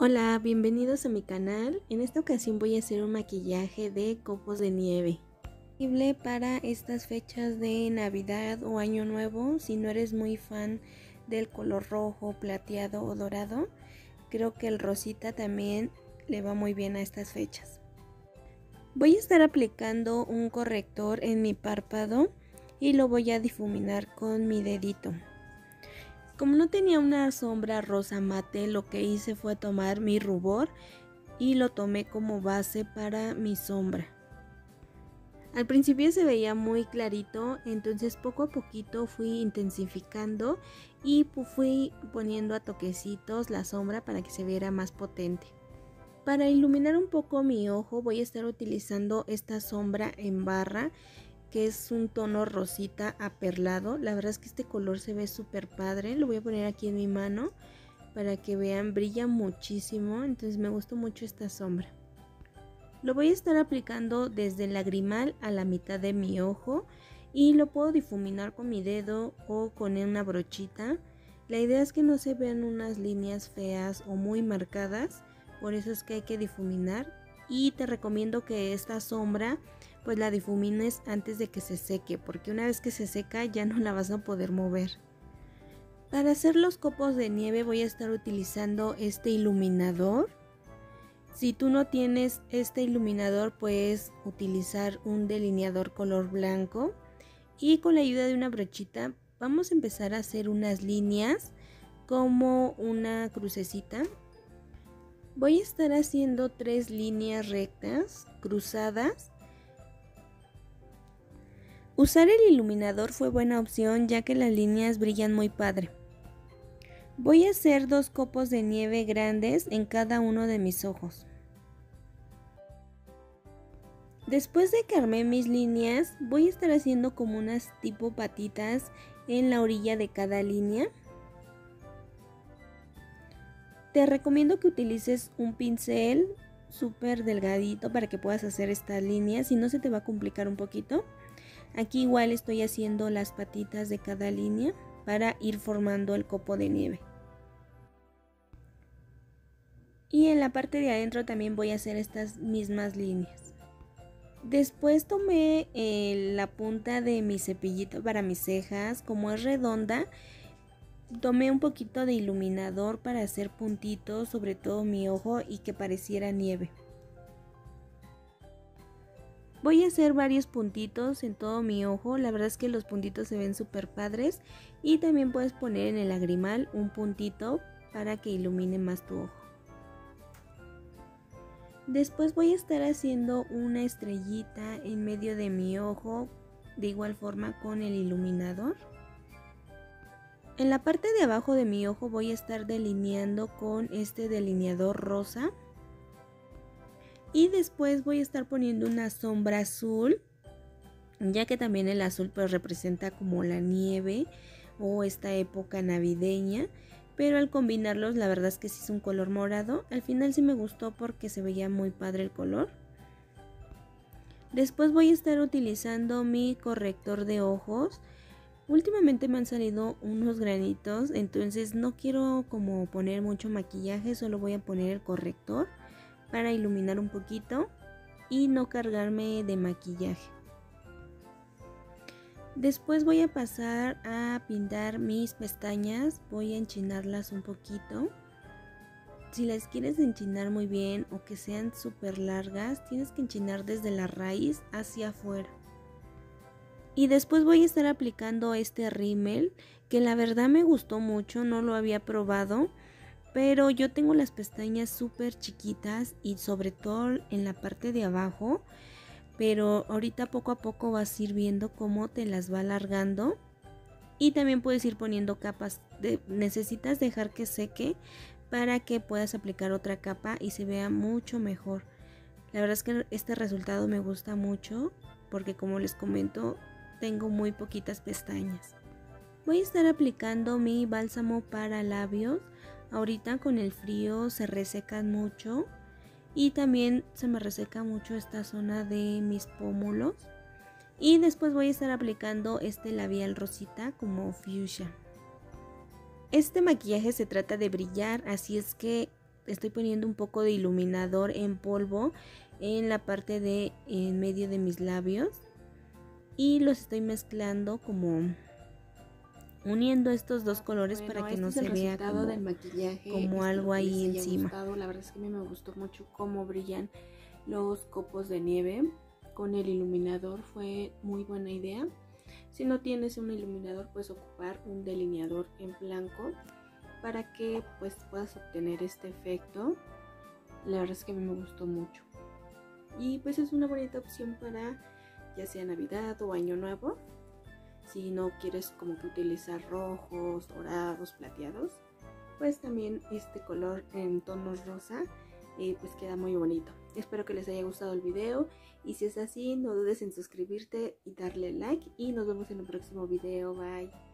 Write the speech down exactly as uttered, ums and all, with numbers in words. Hola, bienvenidos a mi canal. En esta ocasión voy a hacer un maquillaje de copos de nieve. Posible para estas fechas de Navidad o Año Nuevo, si no eres muy fan del color rojo, plateado o dorado. Creo que el rosita también le va muy bien a estas fechas. Voy a estar aplicando un corrector en mi párpado y lo voy a difuminar con mi dedito. Como no tenía una sombra rosa mate, lo que hice fue tomar mi rubor y lo tomé como base para mi sombra. Al principio se veía muy clarito, entonces poco a poquito fui intensificando y fui poniendo a toquecitos la sombra para que se viera más potente. Para iluminar un poco mi ojo voy a estar utilizando esta sombra en barra, que es un tono rosita aperlado. La verdad es que este color se ve súper padre. Lo voy a poner aquí en mi mano para que vean, brilla muchísimo, entonces me gustó mucho esta sombra. Lo voy a estar aplicando desde el lagrimal a la mitad de mi ojo y lo puedo difuminar con mi dedo o con una brochita. La idea es que no se vean unas líneas feas o muy marcadas, por eso es que hay que difuminar. Y te recomiendo que esta sombra pues la difumines antes de que se seque, porque una vez que se seca ya no la vas a poder mover. Para hacer los copos de nieve voy a estar utilizando este iluminador. Si tú no tienes este iluminador puedes utilizar un delineador color blanco. Y con la ayuda de una brochita vamos a empezar a hacer unas líneas como una crucecita. Voy a estar haciendo tres líneas rectas cruzadas. Usar el iluminador fue buena opción ya que las líneas brillan muy padre. Voy a hacer dos copos de nieve grandes en cada uno de mis ojos. Después de que armé mis líneas, voy a estar haciendo como unas tipo patitas en la orilla de cada línea. Te recomiendo que utilices un pincel súper delgadito para que puedas hacer estas líneas, si no se te va a complicar un poquito. Aquí igual estoy haciendo las patitas de cada línea para ir formando el copo de nieve. Y en la parte de adentro también voy a hacer estas mismas líneas. Después tomé eh, la punta de mi cepillito para mis cejas, como es redonda. Tomé un poquito de iluminador para hacer puntitos, sobre todo mi ojo, y que pareciera nieve. Voy a hacer varios puntitos en todo mi ojo. La verdad es que los puntitos se ven súper padres. Y también puedes poner en el lagrimal un puntito para que ilumine más tu ojo. Después voy a estar haciendo una estrellita en medio de mi ojo, de igual forma con el iluminador. En la parte de abajo de mi ojo voy a estar delineando con este delineador rosa. Y después voy a estar poniendo una sombra azul, ya que también el azul pues representa como la nieve o esta época navideña. Pero al combinarlos la verdad es que sí es un color morado. Al final sí me gustó porque se veía muy padre el color. Después voy a estar utilizando mi corrector de ojos. Últimamente me han salido unos granitos, entonces no quiero como poner mucho maquillaje, solo voy a poner el corrector para iluminar un poquito y no cargarme de maquillaje. Después voy a pasar a pintar mis pestañas, voy a enchinarlas un poquito. Si las quieres enchinar muy bien o que sean súper largas, tienes que enchinar desde la raíz hacia afuera. Y después voy a estar aplicando este rímel, que la verdad me gustó mucho, no lo había probado. Pero yo tengo las pestañas súper chiquitas y sobre todo en la parte de abajo. Pero ahorita poco a poco vas a ir viendo cómo te las va alargando. Y también puedes ir poniendo capas. De, necesitas dejar que seque para que puedas aplicar otra capa y se vea mucho mejor. La verdad es que este resultado me gusta mucho porque, como les comento, tengo muy poquitas pestañas. Voy a estar aplicando mi bálsamo para labios. Ahorita con el frío se resecan mucho. Y también se me reseca mucho esta zona de mis pómulos. Y después voy a estar aplicando este labial rosita como fucsia. Este maquillaje se trata de brillar, así es que estoy poniendo un poco de iluminador en polvo en la parte de en medio de mis labios y los estoy mezclando, como uniendo estos dos colores, bueno, para que este no se vea como, del maquillaje, como algo ahí encima. Gustado. La verdad es que a mí me gustó mucho cómo brillan los copos de nieve con el iluminador, fue muy buena idea. Si no tienes un iluminador, puedes ocupar un delineador en blanco para que pues puedas obtener este efecto. La verdad es que a mí me gustó mucho. Y pues es una bonita opción para ya sea Navidad o Año Nuevo. Si no quieres como que utilizar rojos, dorados, plateados, pues también este color en tonos rosa eh, pues queda muy bonito. Espero que les haya gustado el video y si es así no dudes en suscribirte y darle like y nos vemos en un próximo video. Bye.